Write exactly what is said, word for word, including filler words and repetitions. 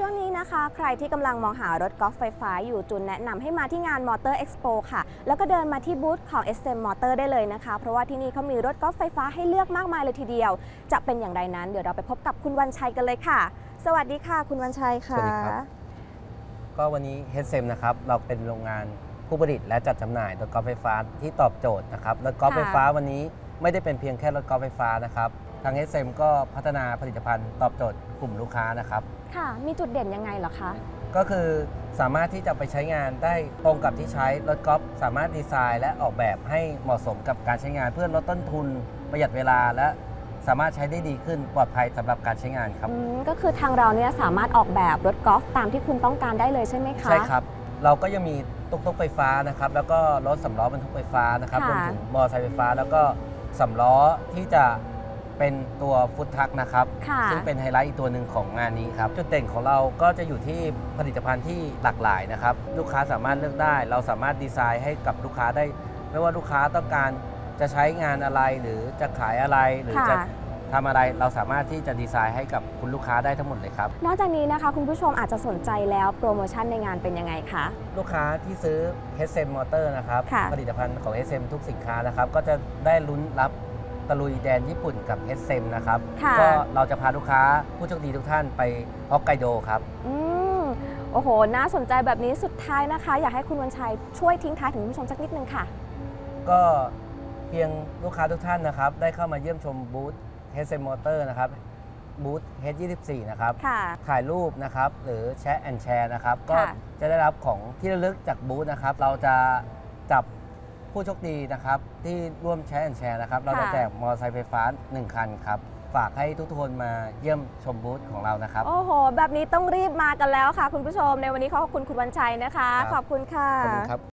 ช่วงนี้นะคะใครที่กำลังมองหารถกอล์ฟไฟฟ้าอยู่จุนแนะนำให้มาที่งาน Motor Expo ค่ะแล้วก็เดินมาที่บูธของ H เอส อี เอ็ม Motor ได้เลยนะคะเพราะว่าที่นี่เขามีรถกอล์ฟไฟฟ้าให้เลือกมากมายเลยทีเดียวจะเป็นอย่างไรนั้นเดี๋ยวเราไปพบกับคุณวันชัยกันเลยค่ะสวัสดีค่ะคุณวันชัยค่ะสวัสดีครับก็วันนี้ H เอส อี เอ็ม นะครับเราเป็นโรงงานผู้ผลิตและจัดจำหน่ายรถกอล์ฟไฟฟ้าที่ตอบโจทย์นะครับรถกอล์ฟไฟฟ้าวันนี้ไม่ได้เป็นเพียงแค่รถกอล์ฟไฟฟ้านะครับทาง H เอส อี เอ็ม ก็พัฒนาผลิตภัณฑ์ตอบโจทย์กลุ่มลูกค้านะครับค่ะมีจุดเด่นยังไงเหรอคะก็คือสามารถที่จะไปใช้งานได้ตรงกับที่ใช้รถกอล์ฟสามารถดีไซน์และออกแบบให้เหมาะสมกับการใช้งานเพื่อลดต้นทุนประหยัดเวลาและสามารถใช้ได้ดีขึ้นปลอดภัยสำหรับการใช้งานครับก็คือทางเราเนี่ยสามารถออกแบบรถกอล์ฟตามที่คุณต้องการได้เลยใช่ไหมคะใช่ครับเราก็ยังมีตุ๊กๆไฟฟ้านะครับแล้วก็รถสำล้อบรรทุกไฟฟ้านะครับรวมถึงมอเตอร์ไซค์ไฟฟ้าแล้วก็สำล้อที่จะเป็นตัวฟุตทักนะครับซึ่งเป็นไฮไลท์อีกตัวหนึ่งของงานนี้ครับจุดเด่นของเราก็จะอยู่ที่ผลิตภัณฑ์ที่หลากหลายนะครับลูกค้าสามารถเลือกได้เราสามารถดีไซน์ให้กับลูกค้าได้ไม่ว่าลูกค้าต้องการจะใช้งานอะไรหรือจะขายอะไรหรือจะทำอะไรเราสามารถที่จะดีไซน์ให้กับคุณลูกค้าได้ทั้งหมดเลยครับนอกจากนี้นะคะคุณผู้ชมอาจจะสนใจแล้วโปรโมชั่นในงานเป็นยังไงคะลูกค้าที่ซื้อ H เอส อี เอ็ม Motor นะครับผลิตภัณฑ์ของ H เอส อี เอ็ม ทุกสินค้านะครับก็จะได้ลุ้นรับตะลุยแดนญี่ปุ่นกับ H เอส อี เอ็ม นะครับก็เราจะพาลูกค้าผู้โชคดีทุกท่านไปฮอกไกโดครับอืมโอ้โหน่าสนใจแบบนี้สุดท้ายนะคะอยากให้คุณวันชัยช่วยทิ้งท้ายถึงผู้ชมสักนิดนึงค่ะก็เพียงลูกค้าทุกท่านนะครับได้เข้ามาเยี่ยมชมบูธ H เอส อี เอ็ม Motor นะครับบูธ เอช ยี่สิบสี่ นะครับถ่ายรูปนะครับหรือแชร์แอนแชร์นะครับก็จะได้รับของที่ระลึกจากบูธนะครับเราจะจับผู้โชคดีนะครับที่ร่วมแชร์แอนแชร์นะครับเราจะแจกมอเตอร์ไซค์ไฟฟ้าหนึ่งคันครับฝากให้ทุกคนมาเยี่ยมชมบูธของเรานะครับโอ้โหแบบนี้ต้องรีบมากันแล้วค่ะคุณผู้ชมในวันนี้ขอขอบคุณคุณวันชัยนะคะขอบคุณค่ะ